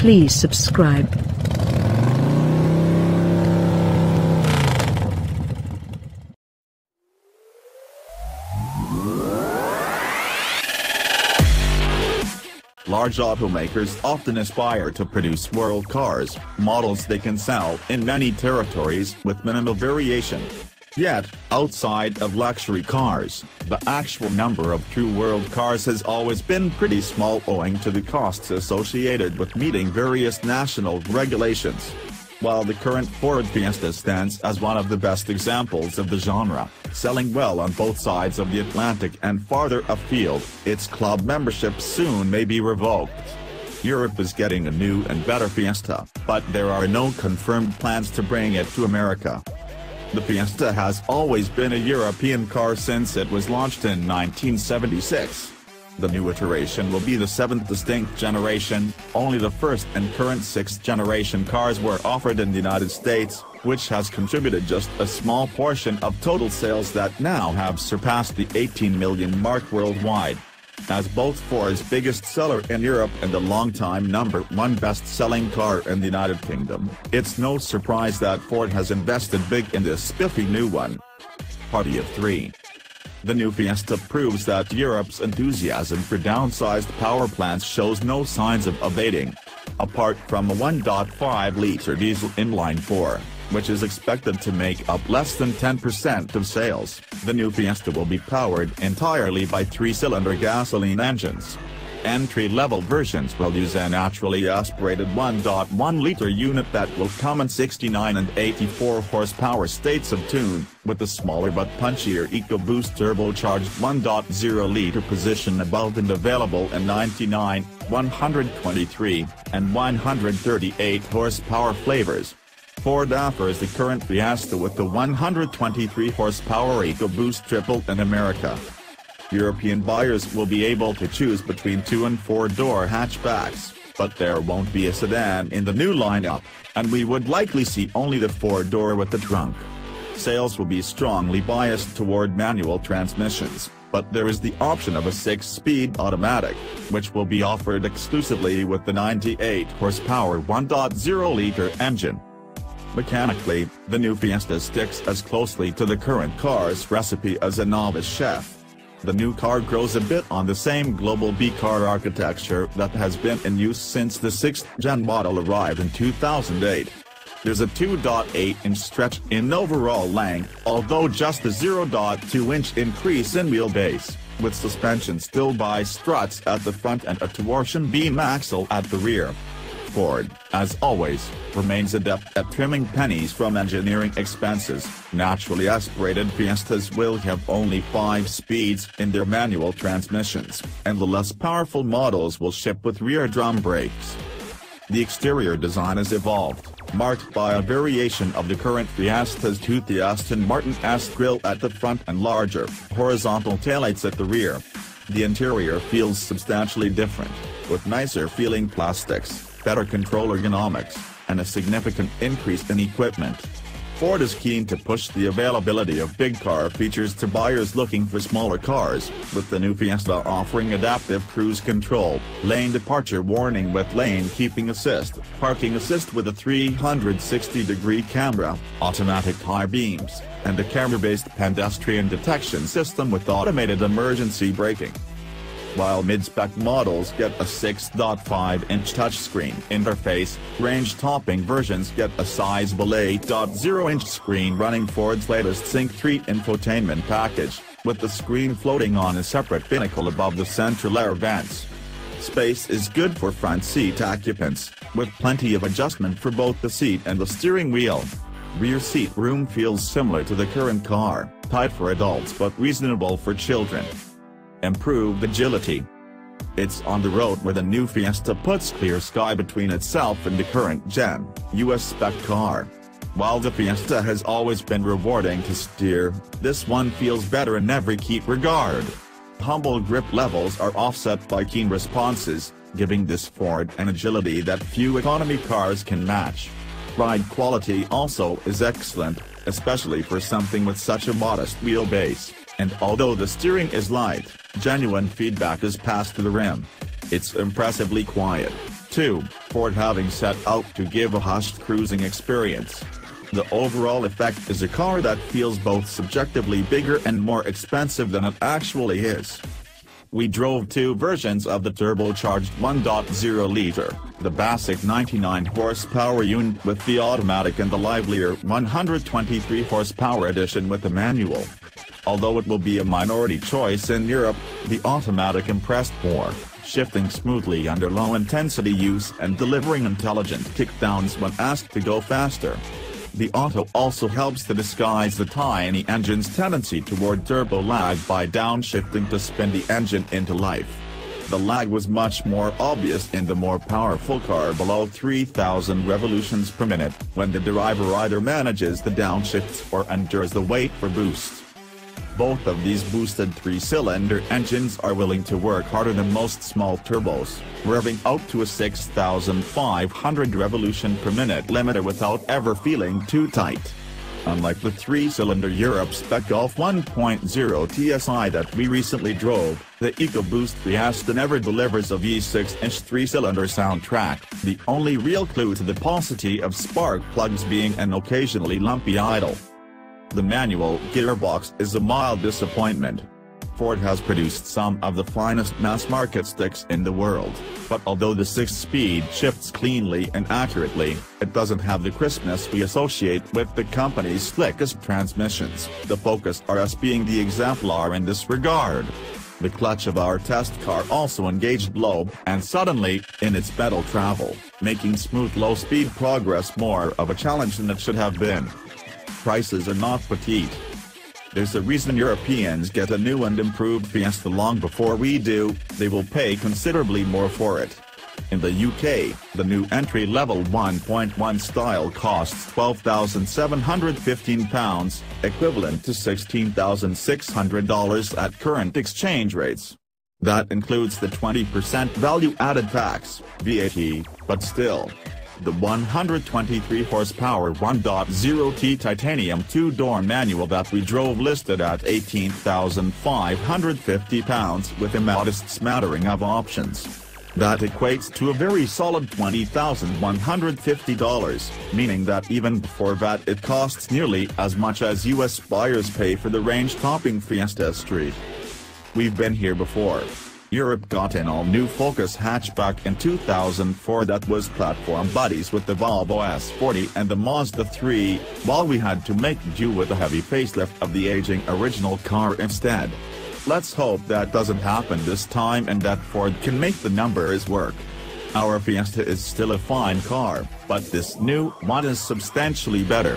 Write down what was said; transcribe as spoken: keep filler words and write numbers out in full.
Please subscribe. Large automakers often aspire to produce world cars, models they can sell in many territories with minimal variation. Yet, outside of luxury cars, the actual number of true world cars has always been pretty small owing to the costs associated with meeting various national regulations. While the current Ford Fiesta stands as one of the best examples of the genre, selling well on both sides of the Atlantic and farther afield, its club membership soon may be revoked. Europe is getting a new and better Fiesta, but there are no confirmed plans to bring it to America. The Fiesta has always been a European car since it was launched in nineteen seventy-six. The new iteration will be the seventh distinct generation. Only the first and current sixth generation cars were offered in the United States, which has contributed just a small portion of total sales that now have surpassed the eighteen million mark worldwide. As both Ford's biggest seller in Europe and the longtime number one best-selling car in the United Kingdom, it's no surprise that Ford has invested big in this spiffy new one. Party of Three. The new Fiesta proves that Europe's enthusiasm for downsized power plants shows no signs of abating. Apart from a one point five liter diesel inline-four, which is expected to make up less than ten percent of sales, the new Fiesta will be powered entirely by three-cylinder gasoline engines. Entry-level versions will use a naturally aspirated one point one liter unit that will come in sixty-nine and eighty-four horsepower states of tune, with the smaller but punchier EcoBoost turbocharged one point oh liter position above and available in ninety-nine, one hundred twenty-three, and one hundred thirty-eight horsepower flavors. Ford offers the current Fiesta with the one hundred twenty-three horsepower EcoBoost triple in America. European buyers will be able to choose between two- and four-door hatchbacks, but there won't be a sedan in the new lineup, and we would likely see only the four-door with the trunk. Sales will be strongly biased toward manual transmissions, but there is the option of a six-speed automatic, which will be offered exclusively with the ninety-eight horsepower one point oh liter engine. Mechanically, the new Fiesta sticks as closely to the current car's recipe as a novice chef. The new car grows a bit on the same global B-car architecture that has been in use since the sixth gen model arrived in two thousand eight. There's a two point eight inch stretch in overall length, although just a zero point two inch increase in wheelbase, with suspension still by struts at the front and a torsion beam axle at the rear. Ford, as always, remains adept at trimming pennies from engineering expenses. Naturally aspirated Fiestas will have only five speeds in their manual transmissions, and the less powerful models will ship with rear drum brakes. The exterior design has evolved, marked by a variation of the current Fiesta's toothy Aston Martin S grille at the front and larger, horizontal taillights at the rear. The interior feels substantially different, with nicer-feeling plastics, better control ergonomics, and a significant increase in equipment. Ford is keen to push the availability of big car features to buyers looking for smaller cars, with the new Fiesta offering adaptive cruise control, lane departure warning with lane keeping assist, parking assist with a three hundred sixty degree camera, automatic high beams, and a camera-based pedestrian detection system with automated emergency braking. While mid-spec models get a six point five inch touchscreen interface, range-topping versions get a sizable eight point oh inch screen running Ford's latest sync three infotainment package, with the screen floating on a separate pinnacle above the central air vents. Space is good for front seat occupants, with plenty of adjustment for both the seat and the steering wheel. Rear seat room feels similar to the current car, tight for adults but reasonable for children. Improved agility. It's on the road where the new Fiesta puts clear sky between itself and the current-gen, U S spec car. While the Fiesta has always been rewarding to steer, this one feels better in every key regard. Humble grip levels are offset by keen responses, giving this Ford an agility that few economy cars can match. Ride quality also is excellent, especially for something with such a modest wheelbase, and although the steering is light, genuine feedback is passed to the rim. It's impressively quiet. two. Ford having set out to give a hushed cruising experience. The overall effect is a car that feels both subjectively bigger and more expensive than it actually is. We drove two versions of the turbocharged one point oh liter, the basic ninety-nine horsepower unit with the automatic and the livelier one hundred twenty-three horsepower edition with the manual. Although it will be a minority choice in Europe, the automatic impressed more, shifting smoothly under low-intensity use and delivering intelligent kickdowns when asked to go faster. The auto also helps to disguise the tiny engine's tendency toward turbo lag by downshifting to spin the engine into life. The lag was much more obvious in the more powerful car below three thousand revolutions per minute, when the driver either manages the downshifts or endures the wait for boost. Both of these boosted three-cylinder engines are willing to work harder than most small turbos, revving out to a six thousand five hundred revolution per minute limiter without ever feeling too tight. Unlike the three-cylinder Europe spec Golf one point oh T S I that we recently drove, the EcoBoost Fiesta never delivers a V six inch three-cylinder soundtrack, the only real clue to the paucity of spark plugs being an occasionally lumpy idle. The manual gearbox is a mild disappointment. Ford has produced some of the finest mass-market sticks in the world, but although the six-speed shifts cleanly and accurately, it doesn't have the crispness we associate with the company's slickest transmissions, the Focus R S being the exemplar in this regard. The clutch of our test car also engaged low and suddenly, in its pedal travel, making smooth low-speed progress more of a challenge than it should have been. Prices are not petite. There's a reason Europeans get a new and improved Fiesta long before we do. They will pay considerably more for it. In the U K, the new entry-level one point one style costs twelve thousand seven hundred fifteen pounds, equivalent to sixteen thousand six hundred dollars at current exchange rates. That includes the twenty percent value-added tax, V A T, but still. The one hundred twenty-three horsepower one point oh T Titanium two-door manual that we drove listed at eighteen thousand five hundred fifty pounds with a modest smattering of options. That equates to a very solid twenty thousand one hundred fifty dollars, meaning that even before V A T it costs nearly as much as U S buyers pay for the range-topping Fiesta Street. We've been here before. Europe got an all-new Focus hatchback in two thousand four that was platform buddies with the Volvo S forty and the Mazda three, while we had to make do with a heavy facelift of the aging original car instead. Let's hope that doesn't happen this time and that Ford can make the numbers work. Our Fiesta is still a fine car, but this new one is substantially better.